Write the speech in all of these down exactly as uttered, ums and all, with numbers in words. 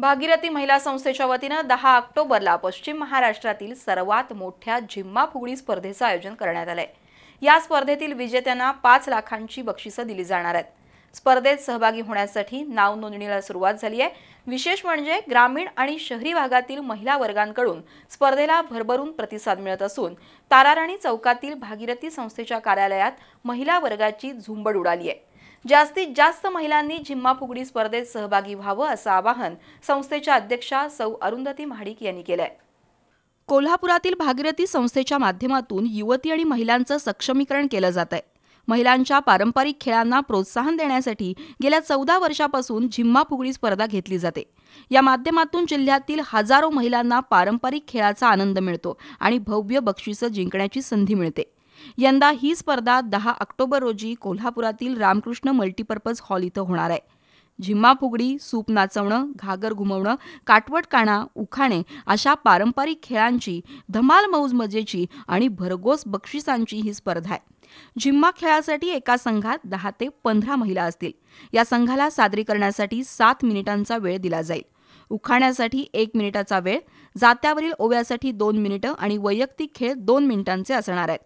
भागीरथी महिला संस्थेच्या वतीने दहा ऑक्टोबरला पश्चिम महाराष्ट्रातील सर्वात मोठ्या झिम्मा फुगडी स्पर्धेचे आयोजन करण्यात आले। या स्पर्धेतील विजेत्यांना पाच लाखांची बक्षिसे दिली जाणार आहेत। स्पर्धेत सहभागी होण्यासाठी नाव नोंदणीला सुरुवात झाली आहे। विशेष म्हणजे ग्रामीण आणि शहरी भागातील महिला वर्गांकडून स्पर्धेला भरभरून प्रतिसाद मिळत असून तारारणी चौकातील भागीरथी संस्थेच्या कार्यालयात महिला वर्गाची झुंबड उडाली आहे। जास्तीत जास्त महिलांनी झिम्मा फुगडी स्पर्धेत सहभागी व्हावं असं आवाहन संस्थेच्या अध्यक्षा सौ अरुंदती महाडिक यांनी केलं आहे। कोल्हापुरातील भागीरथी संस्थेच्या माध्यमातून युवती आणि महिलांचं सक्षमीकरण केलं जात आहे। महिलांच्या पारंपरिक खेळांना प्रोत्साहन देण्यासाठी गेल्या चौदा वर्षापासून झिम्मा फुगडी स्पर्धा घेतली जाते। या माध्यमातून जिल्ह्यातील हजारो महिलांना पारंपरिक खेळाचा आनंद मिळतो आणि भव्य बक्षिसे जिंकण्याची संधी मिळते। यंदा ही स्पर्धा दहा ऑक्टोबर रोजी कोल्हापुरातील रामकृष्ण मल्टीपर्पज हॉल इथं होणार आहे। झिम्मा फुगडी, सूप नाचवणं, घागर घुमवणं, काटवटकाणा, उखाणे अशा पारंपरिक खेळांची धमाल मौज मजेची आणि भरघोस बक्षिसांची ही स्पर्धा आहे। झिम्मा खेळासाठी एका संघात दहा ते पंधरा महिला असतील। या संघाला सादरी करण्यासाठी सात मिनिटांचा वेळ दिला जाईल। उखाण्यासाठी एक मिनिटाचा वेळ, जात्यावरील ओव्यासाठी दोन मिनिटं आणि वैयक्तिक खेळ दोन मिनिटांचे असणार आहेत।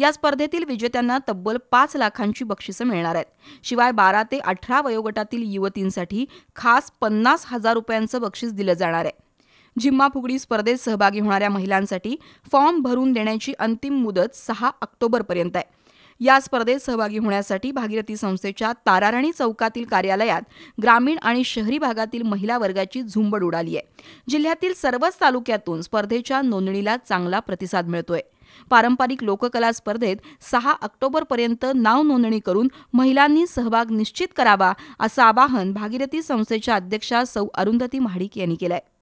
या स्पर्धेतील विजेत्यांना तब्बल पाच लाखांची बक्षिसं मिळणार आहेत। शिवाय बारा ते अठरा वयोगटातील युवतींसाठी खास पन्नास हजार रुपयांचं बक्षीस दिलं जाणार आहे। झिम्मा फुगडी स्पर्धेत सहभागी होणाऱ्या महिलांसाठी फॉर्म भरून देण्याची अंतिम मुदत सहा ऑक्टोबरपर्यंत आहे। या स्पर्धेत सहभागी होण्यासाठी भागीरथी संस्थेच्या तारारणी चौकातील कार्यालयात ग्रामीण आणि शहरी भागातील महिला वर्गाची झुंबड उडाली आहे। जिल्ह्यातील सर्वच तालुक्यातून स्पर्धेच्या नोंदणीला चांगला प्रतिसाद मिळतोय। पारंपरिक लोककला स्पर्धेत सहा ऑक्टोबरपर्यंत नाव नोंदणी करून महिलांनी सहभाग निश्चित करावा असं आवाहन भागीरथी संस्थेच्या अध्यक्षा सौ अरुंधती महाडिक यांनी केलं आहे।